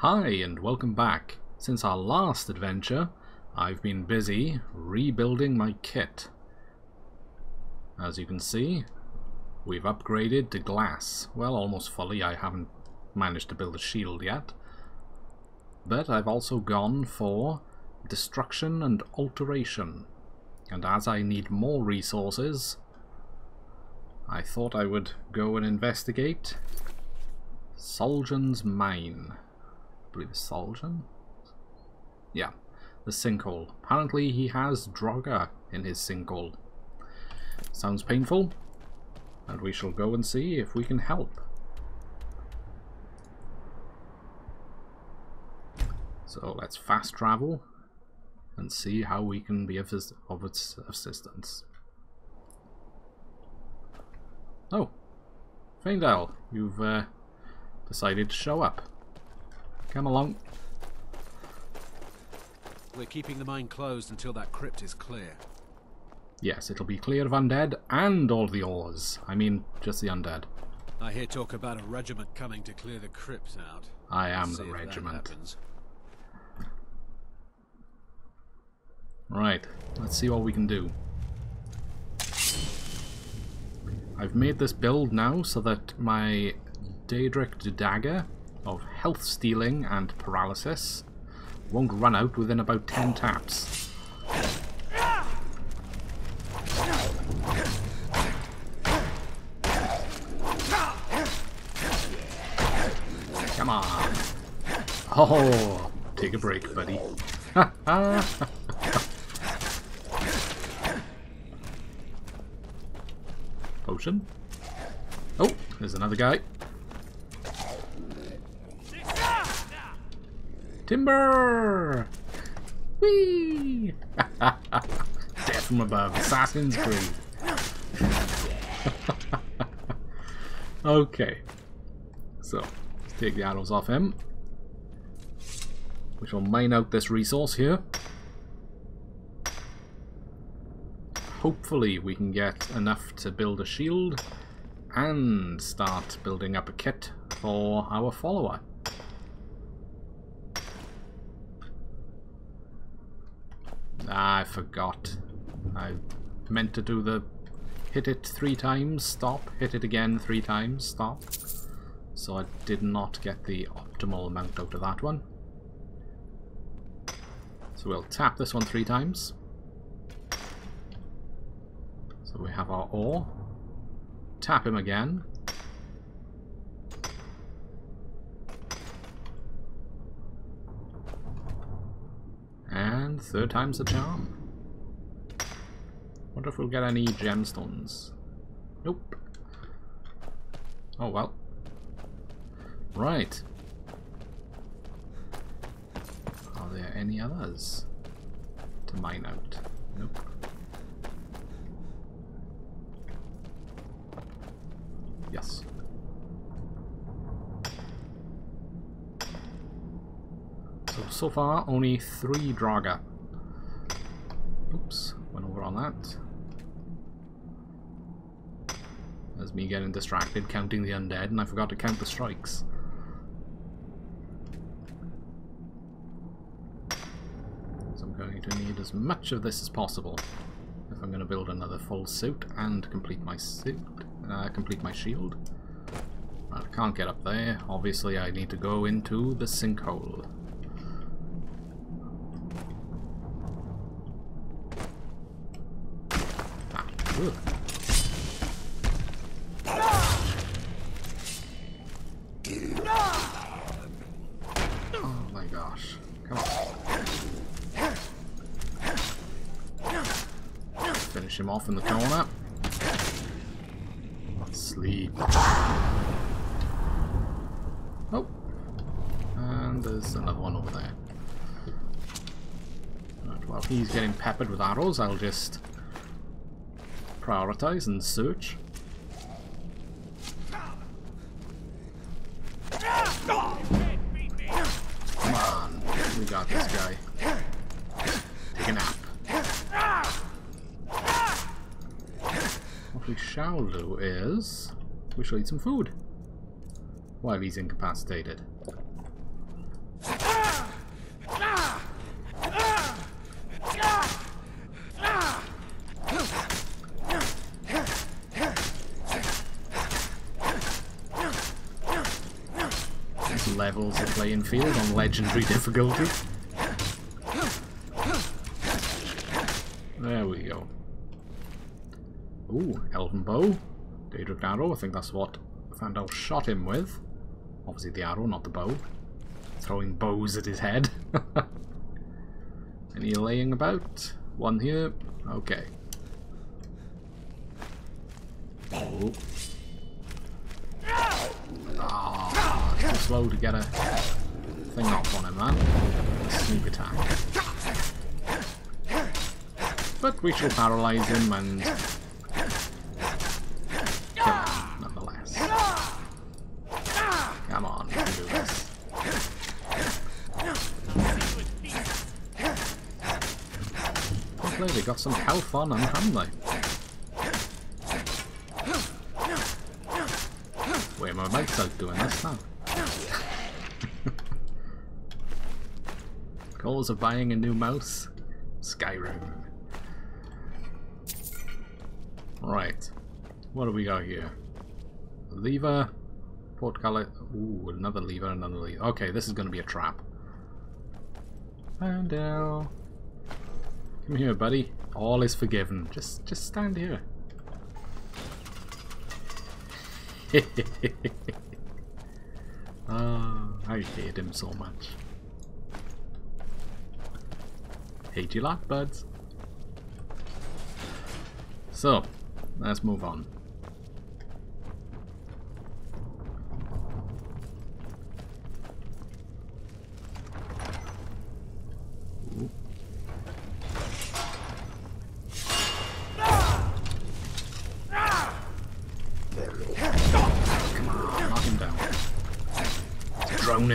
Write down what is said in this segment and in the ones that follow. Hi and welcome back. Since our last adventure, I've been busy rebuilding my kit. As you can see, we've upgraded to glass. Well, almost fully. I haven't managed to build a shield yet. But I've also gone for destruction and alteration. And as I need more resources, I thought I would go and investigate Soljund's mine. I believe it's Soljund? Yeah, the sinkhole. Apparently he has Draugr in his sinkhole. Sounds painful, and we shall go and see if we can help. So let's fast travel and see how we can be of assistance. Oh, Faendal, you've decided to show up. Come along. We're keeping the mine closed until that crypt is clear. Yes, it'll be clear of undead and all the ores. I mean, just the undead. I hear talk about a regiment coming to clear the crypt out. I am the regiment. Right, let's see what we can do. I've made this build now so that my Daedric Dagger of health stealing and paralysis won't run out within about 10 taps. Come on. Oh, take a break, buddy. Potion. Oh, there's another guy. Timber! Whee! Death from above. Assassin's Creed. Okay. So, let's take the arrows off him. We shall mine out this resource here. Hopefully we can get enough to build a shield and start building up a kit for our follower. I forgot. I meant to do the hit it 3 times, stop, hit it again 3 times, stop. So I did not get the optimal amount out of that one. So we'll tap this one 3 times. So we have our ore. Tap him again. And 3rd time's the charm. Wonder if we'll get any gemstones. Nope. Oh well. Right. Are there any others to mine out? Nope. Yes. So far, only 3 Draugr. Oops, went over on that. There's me getting distracted, counting the undead, and I forgot to count the strikes. So I'm going to need as much of this as possible if I'm going to build another full suit and complete my shield. I can't get up there. Obviously, I need to go into the sinkhole. Ooh. Oh my gosh. Come on. Finish him off in the corner. Sleep. Oh. And there's another one over there. Right, well, he's getting peppered with arrows. I'll just prioritize and search. Come on, we got this guy. Take a nap. What we shall do is we shall eat some food while he's incapacitated. levels of playing field on legendary difficulty. There we go. Ooh, Elven bow. Daedric arrow, I think that's what Faendal shot him with. Obviously the arrow, not the bow. Throwing bows at his head. Any laying about? One here. Okay. Oh. Oh, too slow to get a thing off on him, man. Sneak attack. But we shall paralyze him and kill him, nonetheless. Come on, we can do this. Hopefully they got some health on them, haven't they? Where my mate's out doing this now. Calls of buying a new mouse? Skyrim. Right. What do we got here? Lever. Portcullis. Ooh, another lever, another lever. Okay, this is going to be a trap. Faendal. Come here, buddy. All is forgiven. Just stand here. Oh, I hate him so much. Hate you lot, buds. So, let's move on. Drown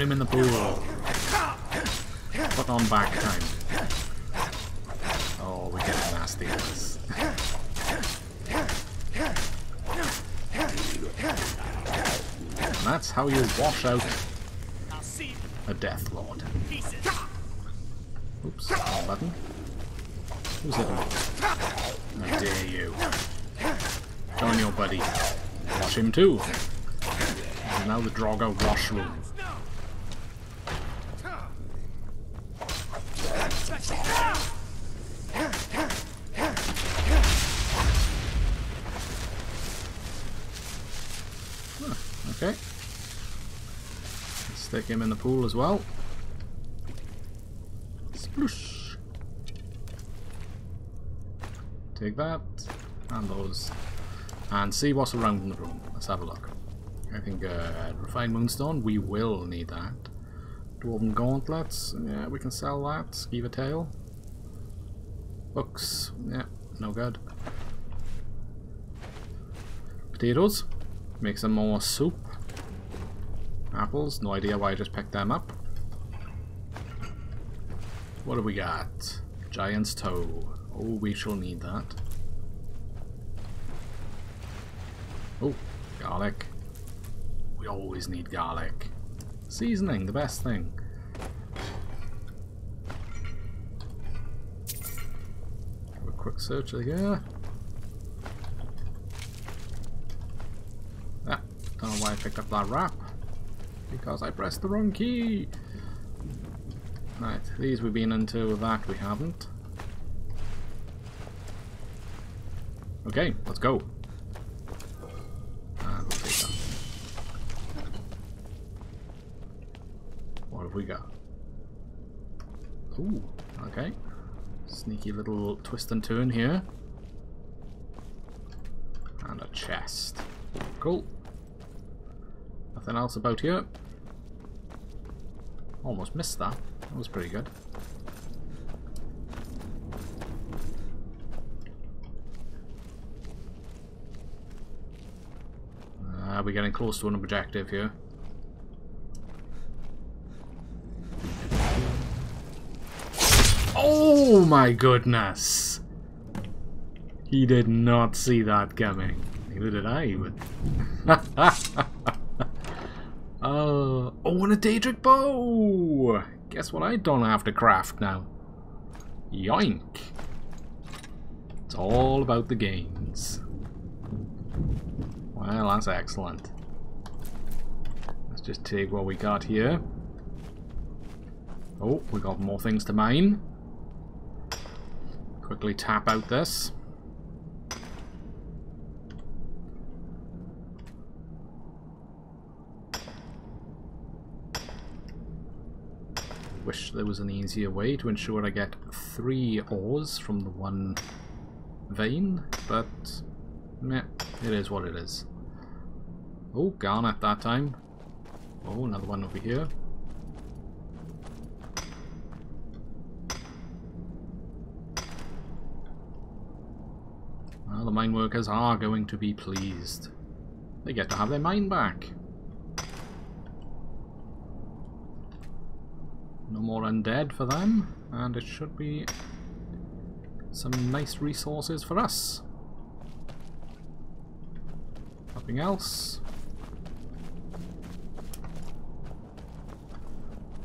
him in the pool. Put on back time. Oh, we're getting nasty with this. And that's how you wash out a Death Lord. Oops, wrong button. Who's it? How dare you? Join your buddy. Wash him too. And now the Draugr washroom. Okay. Stick him in the pool as well. Sploosh. Take that and those, and see what's around in the room. Let's have a look. I think refined moonstone. We will need that. Dwarven gauntlets. Yeah, we can sell that. Skeever tail. Books. Yeah, no good. Potatoes. Make some more soup. Apples, no idea why I just picked them up. What do we got? Giant's toe. Oh, we shall need that. Oh, garlic. We always need garlic. Seasoning, the best thing. Have a quick search here. Don't know why I picked up that wrap, because I pressed the wrong key. Right, these we've been into, that we haven't. Okay, let's go. And we'll take that. What have we got? Ooh, okay. Sneaky little twist and turn here. And a chest. Cool. Nothing else about here. Almost missed that. That was pretty good. We're getting close to an objective here. Oh my goodness! He did not see that coming. Neither did I even. Oh, and a Daedric bow! Guess what I don't have to craft now. Yoink! It's all about the gains. Well, that's excellent. Let's just take what we got here. Oh, we got more things to mine. Quickly tap out this. Wish there was an easier way to ensure I get 3 ores from the one vein, but meh, it is what it is. Oh, garnet that time. Oh, another one over here. Well, the mine workers are going to be pleased. They get to have their mine back. No more undead for them, and it should be some nice resources for us. Nothing else.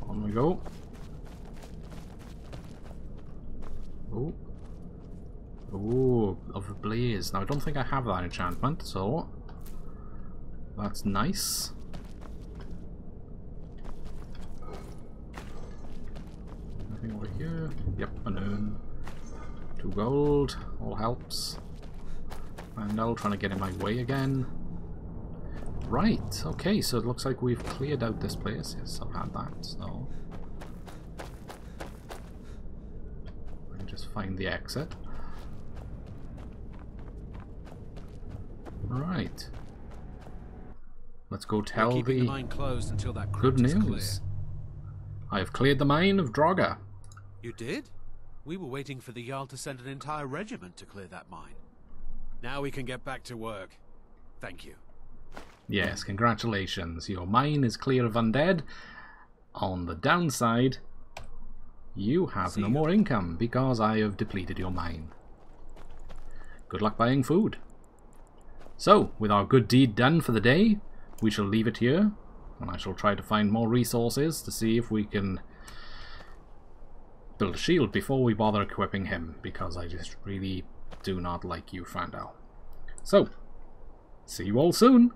On we go. Oh. Oh, of the blaze. Now I don't think I have that enchantment, so that's nice. Anything over here? Yep, an urn. 2 gold, all helps. Faendal trying to get in my way again. Right, okay, so it looks like we've cleared out this place. Yes, I've had that, so I can just find the exit. Right. Let's go tell the mine closed until that good news. I have cleared the mine of Draugr. You did? We were waiting for the Jarl to send an entire regiment to clear that mine. Now we can get back to work. Thank you. Yes, congratulations. Your mine is clear of undead. On the downside, you have no more income because I have depleted your mine. Good luck buying food. So, with our good deed done for the day, we shall leave it here. And I shall try to find more resources to see if we can build a shield before we bother equipping him, because I just really do not like you, Faendal. So, see you all soon!